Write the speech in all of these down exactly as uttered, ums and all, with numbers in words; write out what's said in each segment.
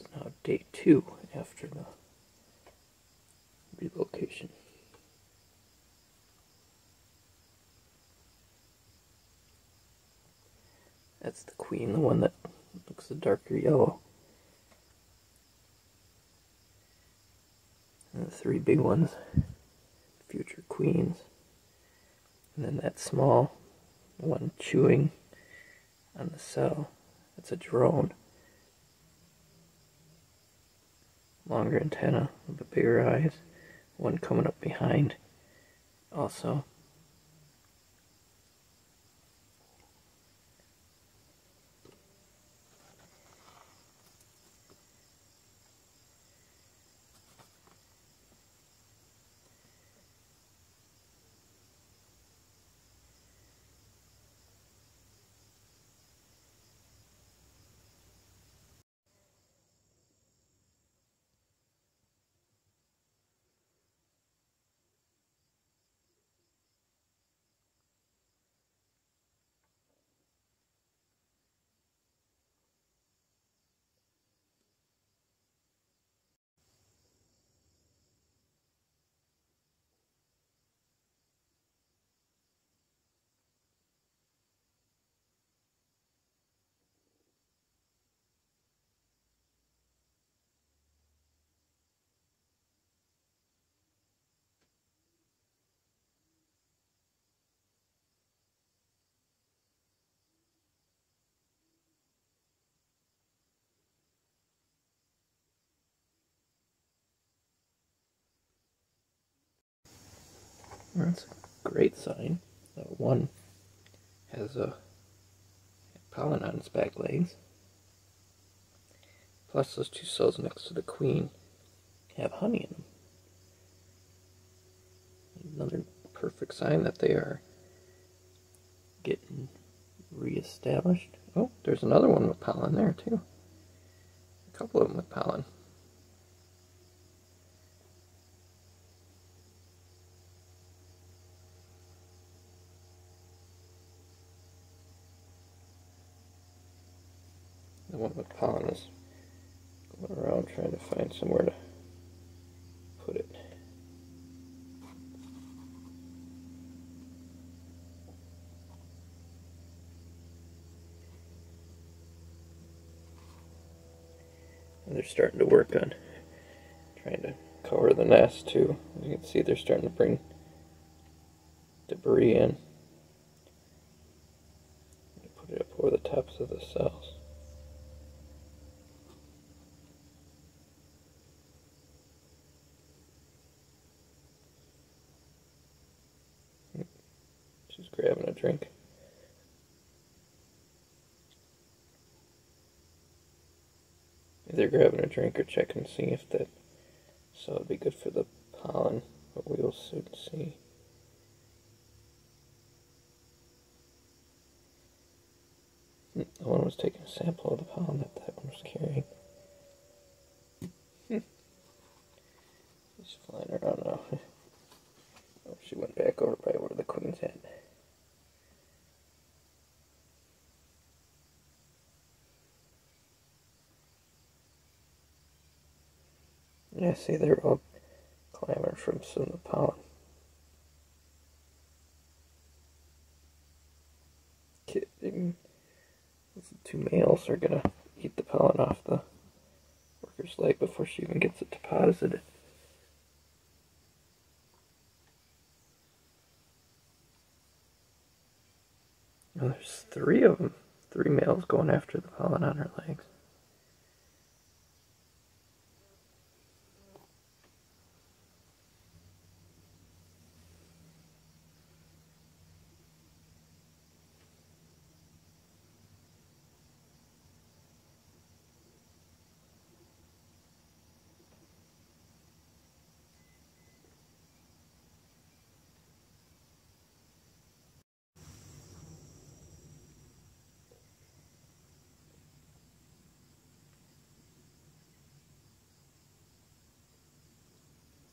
is now day two after the relocation. That's the queen, the one that looks a darker yellow. And the three big ones, future queens. And then that small one chewing on the cell, that's a drone. Longer antenna, a bit bigger eyes. One coming up behind also. That's a great sign. Uh, one has a pollen on its back legs. Plus those two cells next to the queen have honey in them. Another perfect sign that they are getting reestablished. Oh, there's another one with pollen there too. A couple of them with pollen. The one with pollen is going around trying to find somewhere to put it. And they're starting to work on trying to cover the nest too. As you can see, they're starting to bring debris in. Put it up over the tops of the cells. She's grabbing a drink. Either grabbing a drink or checking to see if that cell would be good for the pollen, but we will soon see. That one was taking a sample of the pollen that that one was carrying. She's flying around now. Oh, she went back over by where the queen's at. Yeah, see, they're all clamoring for some of the pollen. Kidding. The two males are gonna eat the pollen off the worker's leg before she even gets it deposited. And there's three of them, three males going after the pollen on her legs.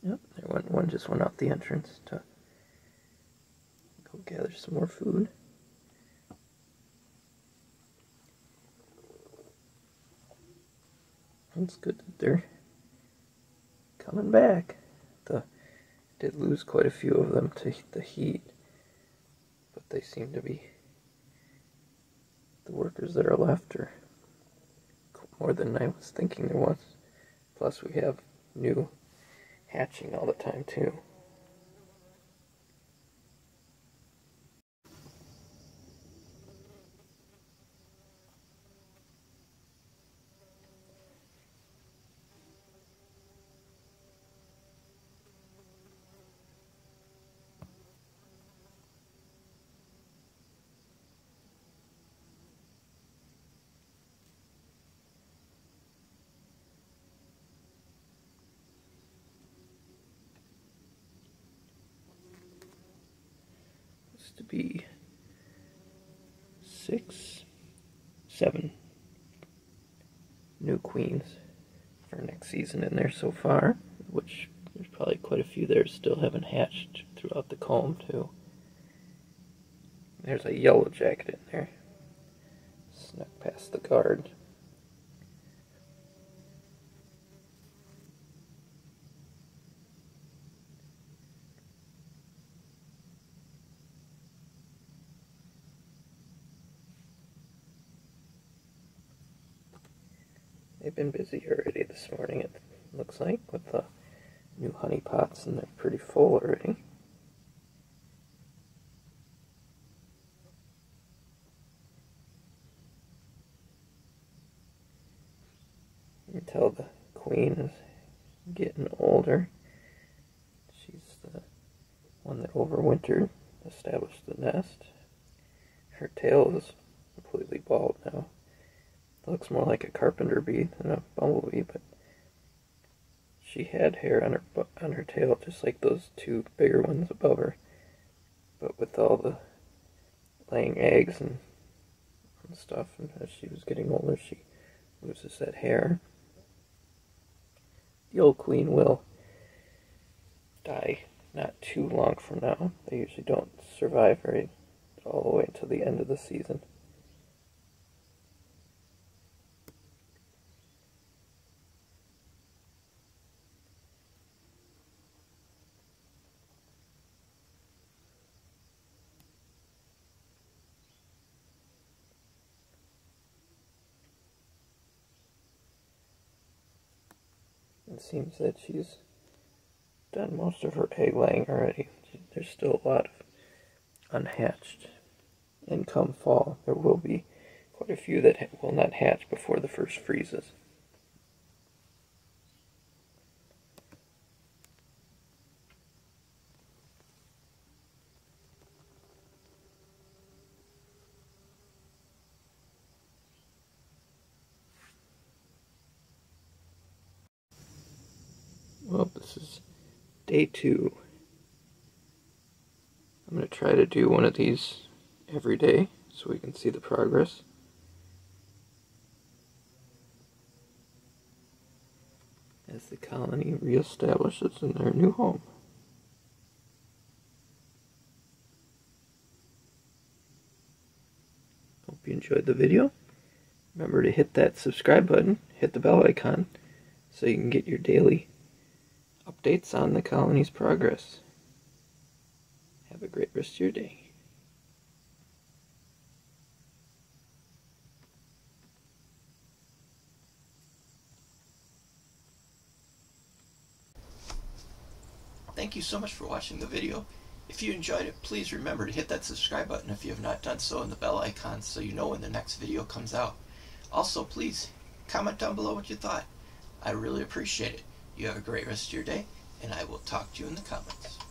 Yep, there went, one just went out the entrance to go gather some more food. It's good that they're coming back. The did lose quite a few of them to the heat, but they seem to be, the workers that are left are more than I was thinking there was. Plus we have new hatching all the time too. To be six, seven new queens for next season in there so far, which there's probably quite a few there still haven't hatched throughout the comb too. There's a yellow jacket in there, snuck past the guard. They've been busy already this morning, it looks like, with the new honey pots, and they're pretty full already. You can tell the queen is getting older. She's the one that overwintered, established the nest. Her tail is completely bald now. It looks more like a carpenter bee than a bumblebee, but she had hair on her on her tail, just like those two bigger ones above her. But with all the laying eggs and, and stuff, and as she was getting older, she loses that hair. The old queen will die not too long from now. They usually don't survive very all the way until the end of the season. It seems that she's done most of her egg laying already. There's still a lot of unhatched. And come fall, there will be quite a few that will not hatch before the first freezes. Well, this is day two. I'm going to try to do one of these every day so we can see the progress. As the colony reestablishes in their new home. Hope you enjoyed the video. Remember to hit that subscribe button, hit the bell icon, so you can get your daily updates on the colony's progress. Have a great rest of your day. Thank you so much for watching the video. If you enjoyed it, please remember to hit that subscribe button if you have not done so, and the bell icon so you know when the next video comes out. Also, please comment down below what you thought. I really appreciate it. You have a great rest of your day, and I will talk to you in the comments.